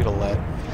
happy to let